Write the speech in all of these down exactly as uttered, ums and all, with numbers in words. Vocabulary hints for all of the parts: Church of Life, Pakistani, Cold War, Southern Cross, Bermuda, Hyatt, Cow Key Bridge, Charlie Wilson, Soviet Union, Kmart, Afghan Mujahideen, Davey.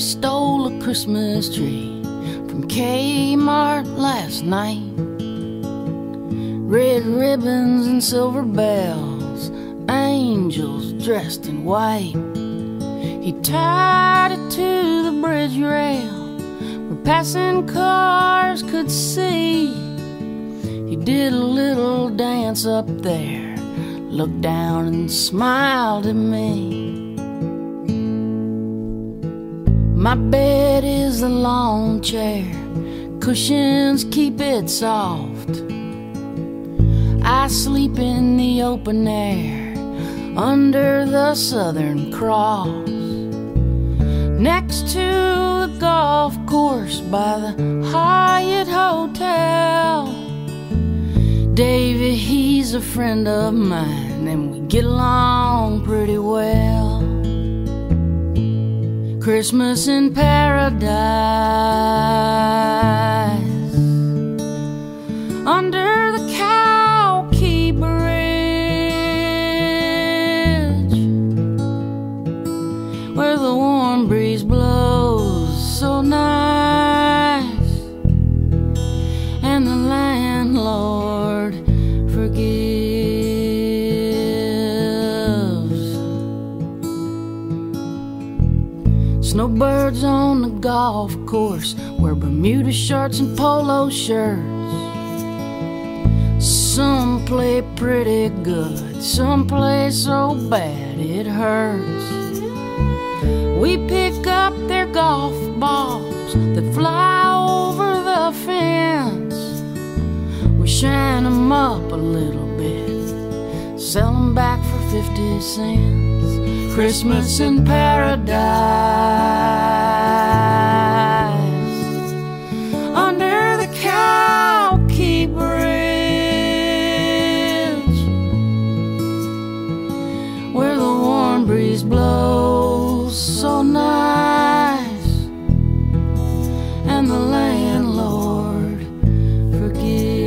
you stole a Christmas tree from Kmart last night. Red ribbons and silver bells, angels dressed in white. He tied it to the bridge rail where passing cars could see. He did a little dance up there, looked down and smiled at me. My bed is a lawn chair, cushions keep it soft. I sleep in the open air under the Southern Cross, next to the golf course by the Hyatt Hotel. Davy, he's a friend of mine, and we get along pretty well. Christmas in paradise, under the Cow Key Bridge, where the warm breeze blows so nice, and the landlord forgives. Snowbirds on the golf course wear Bermuda shirts and polo shirts. Some play pretty good, some play so bad it hurts. We pick up their golf balls that fly over the fence. We shine them up a little bit, sell them back for fifty cents. Christmas in paradise, under the Cow Key Bridge, breeze blows so nice, and the landlord forgives.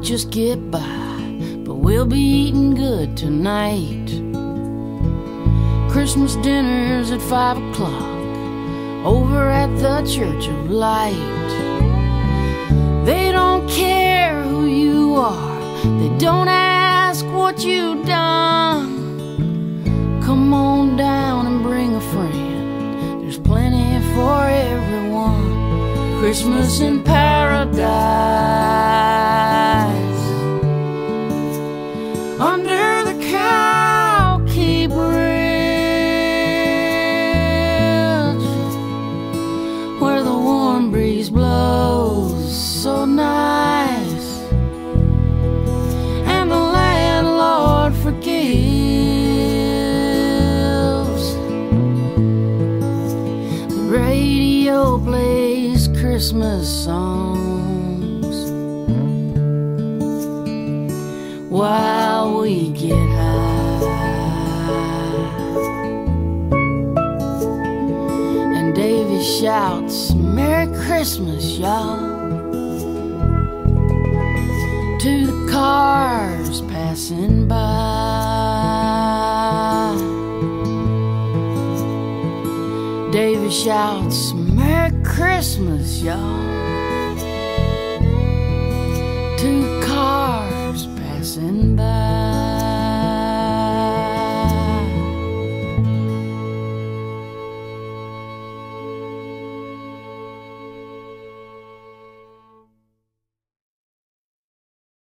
Just get by, but we'll be eating good tonight. Christmas dinner's at five o'clock over at the Church of Light. They don't care who you are, they don't ask what you've done. Come on down and bring a friend, there's plenty for everyone. Christmas in paradise, under the Cow Key Bridge, where the warm breeze blows so nice, and the landlord forgives. The radio plays Christmas songs while we get high, and Davy shouts, "Merry Christmas, y'all," to the cars passing by. Davy shouts, "Merry Christmas, y'all," to